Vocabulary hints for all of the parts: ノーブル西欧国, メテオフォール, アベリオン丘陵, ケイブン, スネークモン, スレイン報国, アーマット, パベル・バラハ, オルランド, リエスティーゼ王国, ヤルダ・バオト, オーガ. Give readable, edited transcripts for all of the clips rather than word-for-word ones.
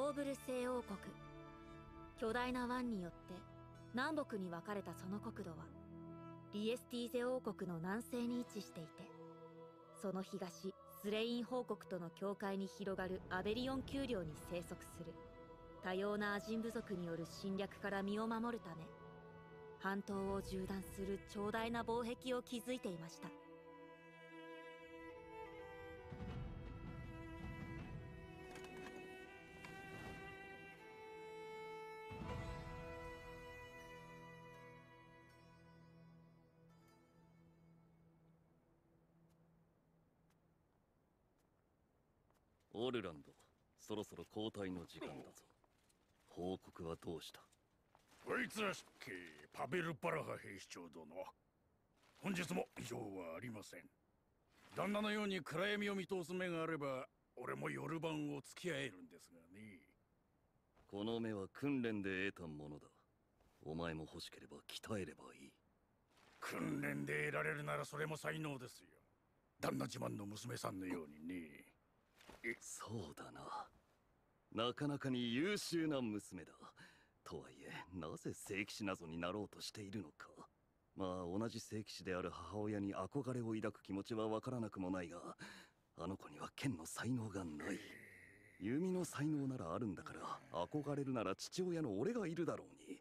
ノーブル西欧国、巨大な湾によって南北に分かれたその国土はリエスティーゼ王国の南西に位置していて、その東スレイン報国との境界に広がるアベリオン丘陵に生息する多様な亜人部族による侵略から身を守るため、半島を縦断する長大な防壁を築いていました。オルランド、そろそろ交代の時間だぞ。報告はどうした？こいつらしきパベル・バラハ兵士長殿、本日も異常はありません。旦那のように暗闇を見通す目があれば俺も夜晩を付き合えるんですがね。この目は訓練で得たものだ。お前も欲しければ鍛えればいい。訓練で得られるならそれも才能ですよ。旦那自慢の娘さんのようにね。そうだな。なかなかに優秀な娘だ。とはいえ、なぜ聖騎士などになろうとしているのか。まあ、同じ聖騎士である母親に憧れを抱く気持ちはわからなくもないが、あの子には剣の才能がない。弓の才能ならあるんだから、憧れるなら父親の俺がいるだろうに。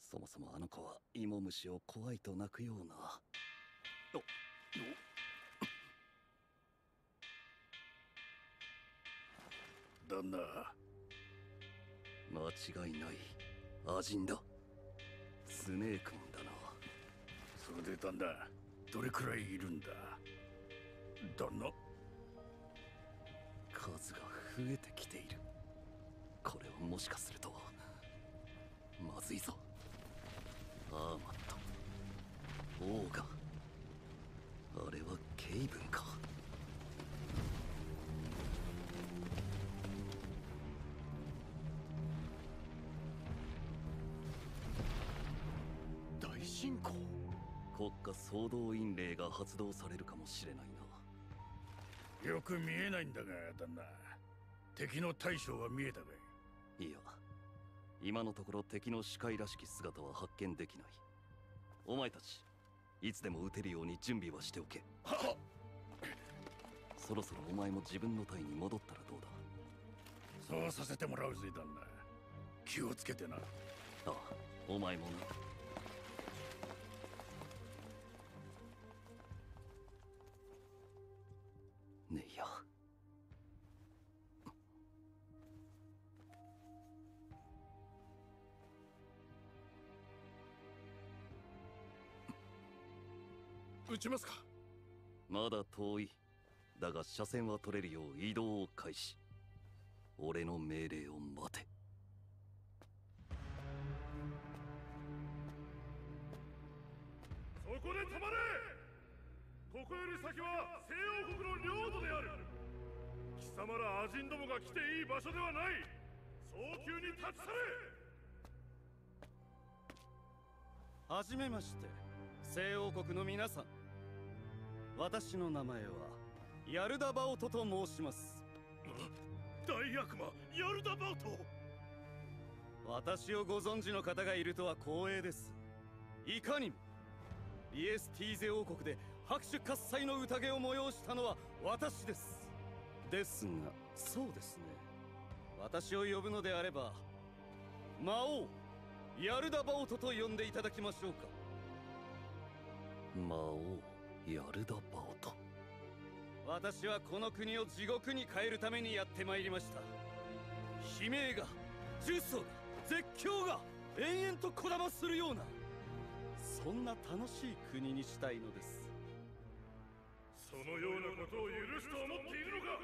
そもそもあの子は芋虫を怖いと泣くような。旦那、間違いない亜人だ。スネークモンだな。それで旦那、どれくらいいるんだ？旦那、数が増えてきている。これはもしかするとまずいぞ。アーマット、オーガ、あれはケイブンか。国家総動員令が発動されるかもしれないな。よく見えないんだが旦那、敵の大将は見えたかい？いや、今のところ敵の視界らしき姿は発見できない。お前たち、いつでも撃てるように準備はしておけ。はっそろそろお前も自分の隊に戻ったらどうだ？そうさせてもらうぜ旦那。気をつけてな。ああ、お前もな。ねえや。撃ちますか？まだ遠い。だが車線は取れるよう移動を開始。俺の命令を待て。そこで止まれ！ここより先は西欧国の領土である。貴様ら亜人どもが来ていい場所ではない。早急に立ち去れ。はじめまして、西欧国の皆さん。私の名前はヤルダ・バオトと申します。大悪魔ヤルダ・バオト、私をご存知の方がいるとは光栄です。いかにもリエスティーゼ王国で拍手喝采の宴を催したのは私です。ですが、そうですね、私を呼ぶのであれば魔王ヤルダ・バオトと呼んでいただきましょうか。魔王ヤルダ・バオト、私はこの国を地獄に変えるためにやってまいりました。悲鳴が、呪詛が、絶叫が延々とこだまするような、そんな楽しい国にしたいのです。そのようなことを許すと思っているのか。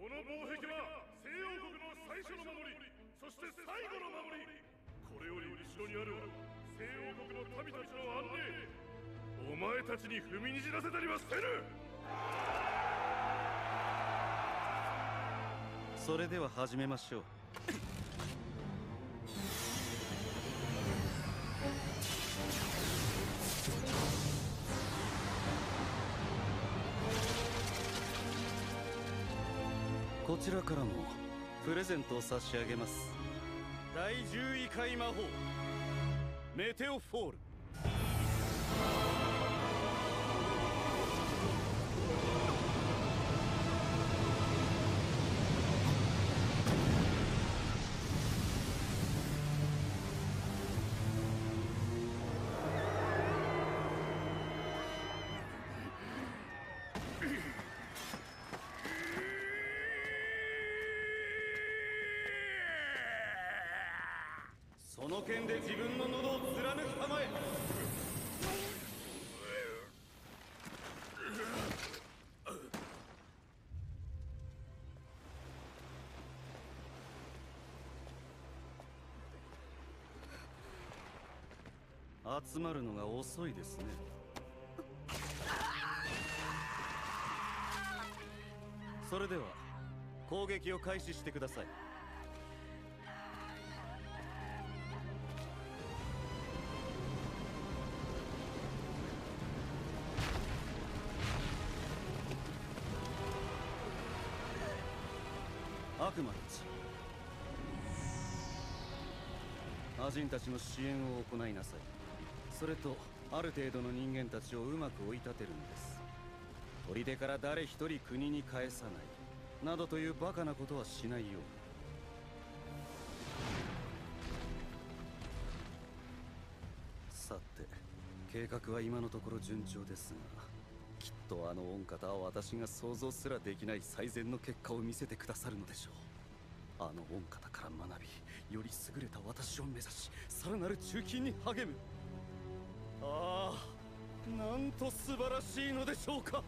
この防壁は西欧国の最初の守り、そして最後の守り。これより後ろにある西欧国の民たちの安寧、お前たちに踏みにじらせたりはせぬ。それでは始めましょう。こちらからもプレゼントを差し上げます。第10位回魔法メテオフォール。その剣で自分の喉を貫きたまえ。集まるのが遅いですね。それでは攻撃を開始してください。悪魔たち、魔人たちの支援を行いなさい。それとある程度の人間たちをうまく追い立てるんです。砦から誰一人国に返さないなどというバカなことはしないように。さて計画は今のところ順調ですが、きっとあの御方は私が想像すらできない最善の結果を見せてくださるのでしょう。あの御方から学び、より優れた私を目指し、さらなる忠勤に励む。ああ、なんと素晴らしいのでしょうか。